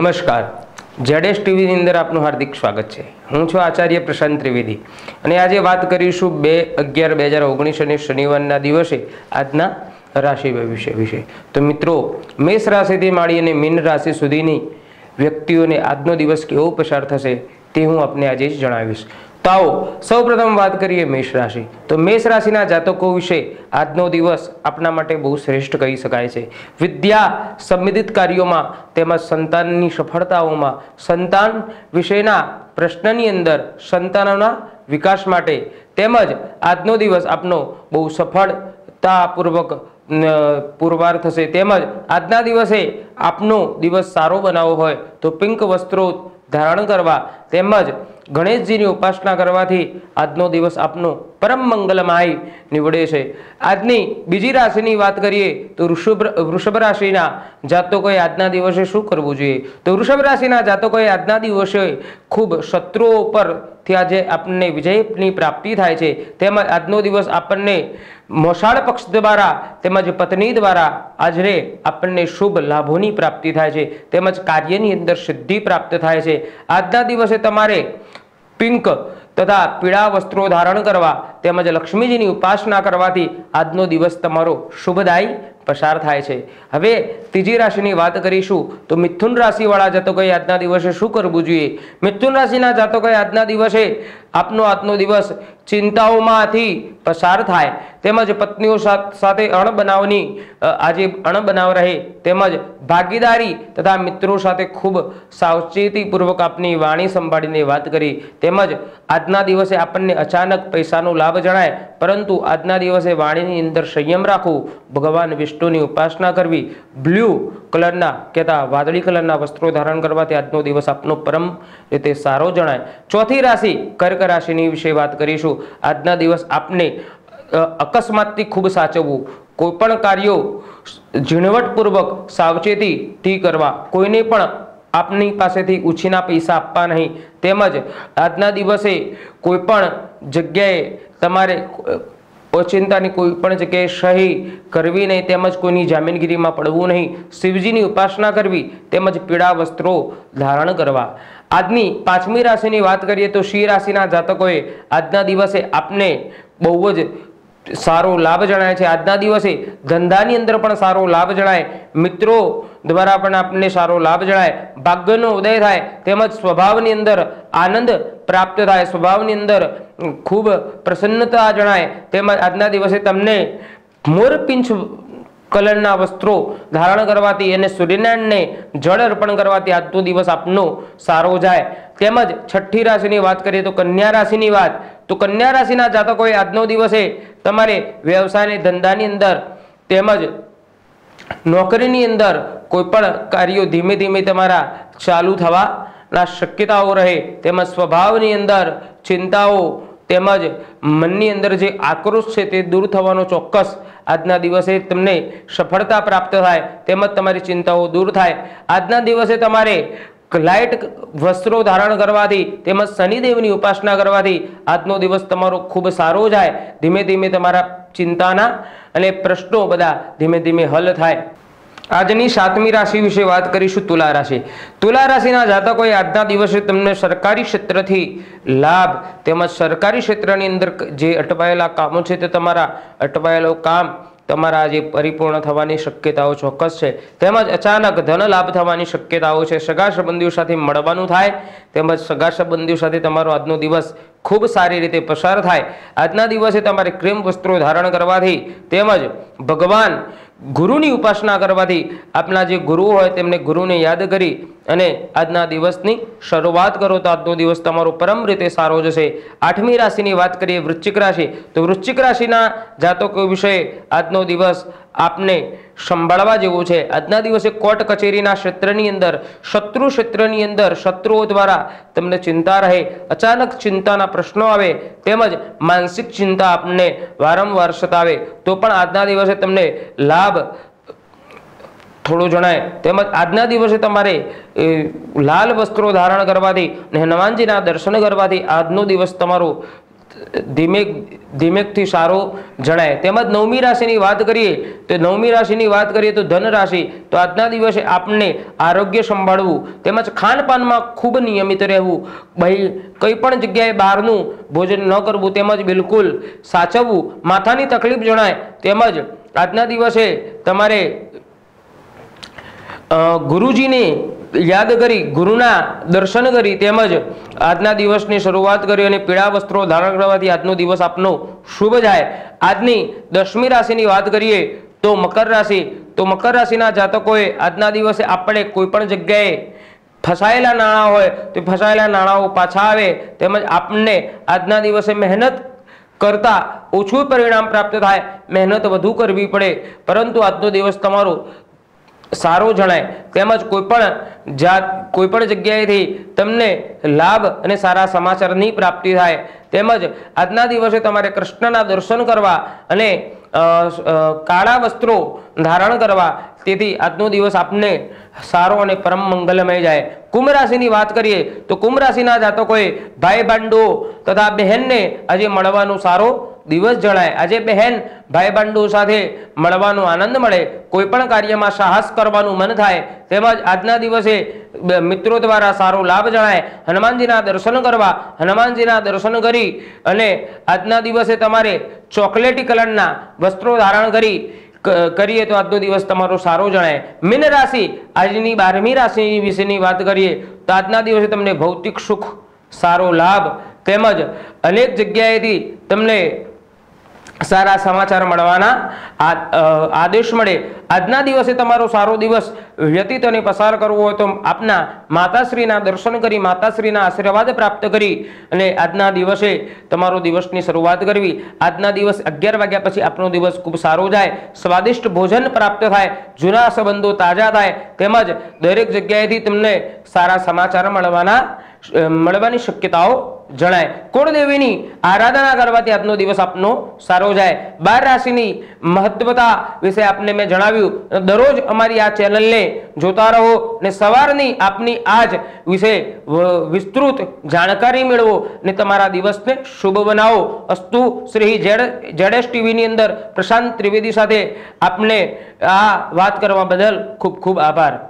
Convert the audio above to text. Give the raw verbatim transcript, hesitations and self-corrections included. નમસ્કાર જેડએસ ટીવીની અંદર આપનું હાર્દિક સ્વાગત છે। હું છું આચાર્ય પ્રશાંત ત્રિવેદી અને આજે વાત કરીશું બે અગિયાર બે હજાર ઓગણીસ અને શનિવારના દિવસે આજના રાશિ વિશે વિશે તો મિત્રો મેષ રાશિથી માળી અને મીન રાશિ સુધીની વ્યક્તિઓને આજનો દિવસ કેવો પસાર થશે તે હું આપને આજે જ જણાવીશ। તો આવો સૌ પ્રથમ વાત કરીએ મેષ રાશિ। તો મેષ રાશિના જાતકો વિશે આજનો દિવસ આપના માટે બહુ શ્રેષ્ઠ કહી શકાય છે। વિદ્યા સંબંધિત કાર્યોમાં તેમજ સંતાનની સફળતાઓમાં, સંતાન વિશેના પ્રશ્નની અંદર, સંતાનોના વિકાસ માટે તેમજ આજનો દિવસ આપનો બહુ સફળતાપૂર્વક પુરવાર થશે। તેમજ આજના દિવસે આપનો દિવસ સારો બનાવવો હોય તો પિંક વસ્ત્રો ધારણ કરવા તેમજ ગણેશજીની ઉપાસના કરવાથી આજનો દિવસ આપનો પરમ મંગલમય નીવડે છે। આજની બીજી રાશિની વાત કરીએ તો વૃષભ વૃષભ રાશિના જાતકોએ આજના દિવસે શું કરવું જોઈએ? તો વૃષભ રાશિના જાતકોએ આજના દિવસે ખૂબ શત્રુઓ પરથી આજે આપણને વિજયની પ્રાપ્તિ થાય છે। તેમજ આજનો દિવસ આપણને મોસાળ પક્ષ દ્વારા તેમજ પત્ની દ્વારા આજે આપણને શુભ લાભોની પ્રાપ્તિ થાય છે તેમજ કાર્યની અંદર સિદ્ધિ પ્રાપ્ત થાય છે। આજના દિવસે તમારે પિંક તથા પીળા વસ્ત્રો ધારણ કરવા તેમજ લક્ષ્મીજીની ઉપાસના કરવાથી આજનો દિવસ તમારો શુભદાયી પસાર થાય છે। હવે ત્રીજી રાશિની વાત કરીશું તો મિથુન રાશિવાળા જાતકોએ આજના દિવસે શું કરવું જોઈએ? મિથુન રાશિના જાતકોએ આજના દિવસે આપનો આજનો દિવસ ચિંતાઓમાંથી પસાર થાય તેમજ પત્નીઓ સાથે અણબનાવની આજે અણબનાવ રહે તેમજ ભાગીદારી તથા મિત્રો સાથે ખૂબ સાવચેતીપૂર્વક આપની વાણી સંભાળીને વાત કરી તેમજ આજના દિવસે આપણને અચાનક પૈસાનો લાભ જણાય, પરંતુ આજના દિવસે વાણીની અંદર સંયમ રાખવું, ભગવાન વિષ્ણુની ઉપાસના કરવી, બ્લુ કલરના કહેતા વાદળી કલરના વસ્ત્રો ધારણ કરવાથી આજનો દિવસ આપનો પરમ રીતે સારો જણાય। ચોથી રાશિ કર્ક રાશિની વિશે વાત કરીશું। આજના દિવસ આપને અકસ્માતથી ખૂબ સાચવવું, કોઈપણ કાર્યો ઝીણવટપૂર્વક સાવચેતીથી કરવા, કોઈને પણ આપની પાસેથી ઉછીના પૈસા આપવા નહીં તેમજ આજના દિવસે કોઈ પણ જગ્યાએ તમારે ઓચિંતાની કોઈ પણ જગ્યાએ સહી કરવી નહીં તેમજ કોઈની જામીનગીરીમાં પડવું નહીં, શિવજીની ઉપાસના કરવી તેમજ પીળા વસ્ત્રો ધારણ કરવા। આજની પાંચમી રાશિની વાત કરીએ તો સિંહ રાશિના જાતકોએ આજના દિવસે આપને બહુ જ સારો લાભ જણાય છે। આજના દિવસે ધંધાની અંદર પણ સારો લાભ જણાય, મિત્રો દ્વારા પણ આપને સારો લાભ જણાય, ભાગ્યનો ઉદય થાય તેમજ સ્વભાવની અંદર આનંદ પ્રાપ્ત થાય, સ્વભાવની અંદર ખૂબ પ્રસન્નતા જણાય તેમજ આજના દિવસે તમને મોરપિંછ કલરના વસ્ત્રો ધારણ કરવાથી અને સૂર્યનારાયણને જળ અર્પણ કરવાથી આજનો દિવસ આપનો સારો જાય। તેમજ છઠ્ઠી રાશિની વાત કરીએ તો કન્યા રાશિની વાત તો કન્યા રાશિના જાતકોએ આજનો દિવસે તમારે વ્યવસાયને ધંધાની અંદર તેમજ નોકરીની અંદર કોઈપણ કાર્યો ધીમે ધીમે તમારા ચાલુ થવાના શક્યતાઓ રહે તેમજ સ્વભાવની અંદર ચિંતાઓ તેમજ મનની અંદર જે આક્રોશ છે તે દૂર થવાનો ચોક્કસ આજના દિવસે તમને સફળતા પ્રાપ્ત થાય તેમજ તમારી ચિંતાઓ દૂર થાય। આજના દિવસે તમારે લાઇટ વસ્ત્રો ધારણ કરવાથી તેમજ શનિદેવની ઉપાસના કરવાથી આજનો દિવસ તમારો ખૂબ સારો જાય। ધીમે ધીમે તમારા ચિંતાના અને પ્રશ્નો બધા ધીમે ધીમે હલ થાય। આજની સાતમી રાશિ વિશે વાત કરીશું તુલા રાશિ। તુલા રાશિના જાતકોએ આજના દિવસે તમને સરકારી ક્ષેત્રથી લાભ તેમજ સરકારી ક્ષેત્રની અંદર જે અટવાયેલા કામો છે તે તમારા અટવાયેલો કામ તમારા આજે પરિપૂર્ણ થવાની શક્યતાઓ ચોક્કસ છે તેમજ અચાનક ધન લાભ થવાની શક્યતાઓ છે। સગા સંબંધીઓ સાથે મળવાનું થાય તેમજ સગા સંબંધીઓ સાથે તમારો આજનો દિવસ ખૂબ સારી રીતે પસાર થાય। આજના દિવસે તમારે ક્રીમ વસ્ત્રો ધારણ કરવાથી તેમજ ભગવાન ગુરુની ઉપાસના કરવાથી આપના જે ગુરુ હોય તેમને ગુરુને યાદ કરી અને આજના દિવસની શરૂઆત કરો તો આજનો દિવસ તમારો પરમ રીતે સારો જશે। આઠમી રાશિની વાત કરીએ વૃશ્ચિક રાશિ તો વૃશ્ચિક રાશિના જાતકો વિશે આજનો દિવસ આપને સંભાળવા જેવો છે। આજના દિવસે કોર્ટ કચેરીના ક્ષેત્રની અંદર, શત્રુ ક્ષેત્રની અંદર શત્રુઓ દ્વારા તમને ચિંતા રહે, અચાનક ચિંતાના પ્રશ્નો આવે તેમજ માનસિક ચિંતા આપને વારંવાર સતાવે તો પણ આજના દિવસે તમને લાભ થોડો જણાય। તેમજ આજના દિવસે તમારે લાલ વસ્ત્રો ધારણ કરવાથી અને હનુમાનજીના દર્શન કરવાથી આજનો દિવસ તમારો धीमेक धीमेक थी सारो जणाय। तेमज नवमी राशि बात करिए तो नवमी राशि बात करिए तो धन राशि तो आज दिवसे आपने आरोग्य संभाळवुं तेमज खानपान में खूब नियमित रहेवुं, भाई कई पण जग्याए बहारनु भोजन न करवुं तेमज बिलकुल साचववुं। माथानी तकलीफ जणाय तेमज आज दिवसे तमारे गुरुजी ने याद करी गुरुना दर्शन करी तेमज आजना दिवसनी शुरुआत करी अने पीड़ा वस्त्रों धारण करवाथी आजनो दिवस आपनो शुभ जाए। आजनी दशमी राशिनी वात करिए तो मकर राशि तो मकर राशिना जातकोए आजना दिवसे आपणे कोईपण जग्याए फसायेला नाणा होय तो फसायेला नाणाओ पाछा आवे तेमज आपने आजना दिवसे मेहनत करता ओछुं परिणाम प्राप्त थाय, मेहनत वधु करवी पड़े परंतु आजनो दिवस तमारो सारो जणाय। तेमज कोईपण जात कोईपण जग्याएथी तमने लाभ अने सारा समाचारनी प्राप्ति थाय। तेमज आजना दिवसे तमारे कृष्णना दर्शन करवा अने काळा वस्त्रो धारण करवा तेथी आजनो दिवस आपने सारो अने परम मंगलमय जाए। कुंभ राशिनी वात करिए तो कुंभ राशिना जातकोए भाई बंधु तथा बहनने आजे मळवानो सारो दिवस जणाय। आजे बहन भाई बंधु साथे मळवानो आनंद मळे, कोईपण कार्यमां साहस करवानुं मन थाय। तेमज आजना दिवसे मित्रों द्वारा सारो लाभ जणाय। हनुमानजीना दर्शन करवा हनुमानजीना दर्शन करी अने आजना दिवसे तमारे चॉकलेटी कलरना वस्त्रो धारण करी करिए तो आजनो दिवस तमारो सारो जणाय। मीन राशि आजनी बारमी राशि विशेनी वात करिए तो आजना दिवसे तमने भौतिक सुख सारो लाभ तेमज अनेक जग्याएथी तमने सारा समाचार मळवाना आदेश मळे। आजना दिवसे तमारो सारो दिवस व्यतीत अने पसार करवो होय तो आपना माताश्रीना दर्शन करी माताश्रीना आशीर्वाद प्राप्त करी अने आजना दिवसे तमारो दिवसनी शरूआत करवी। आजना दिवस अगियार वाग्या पछी आपनो दिवस खूब सारो जाय, स्वादिष्ट भोजन प्राप्त थाय, जूना संबंधो ताजा थाय तेमज दरेक जग्याएथी तमने सारा समाचार मळवाना મળવાની શક્યતાઓ જણાય। કુળદેવીની આરાધના કરવાથી આજનો દિવસ આપનો સારો જાય। બાર રાશિની મહત્વતા વિશે આપને મેં જણાવ્યું, દરરોજ અમારી આ ચેનલને જોતા રહો ને સવારની આપની આજ વિશે વિસ્તૃત જાણકારી મેળવો ને તમારા દિવસને શુભ બનાવો। અસ્તુ Shri Z S T V ની અંદર પ્રશાંત ત્રિવેદી સાથે આપને આ વાત કરવા બદલ ખૂબ ખૂબ આભાર।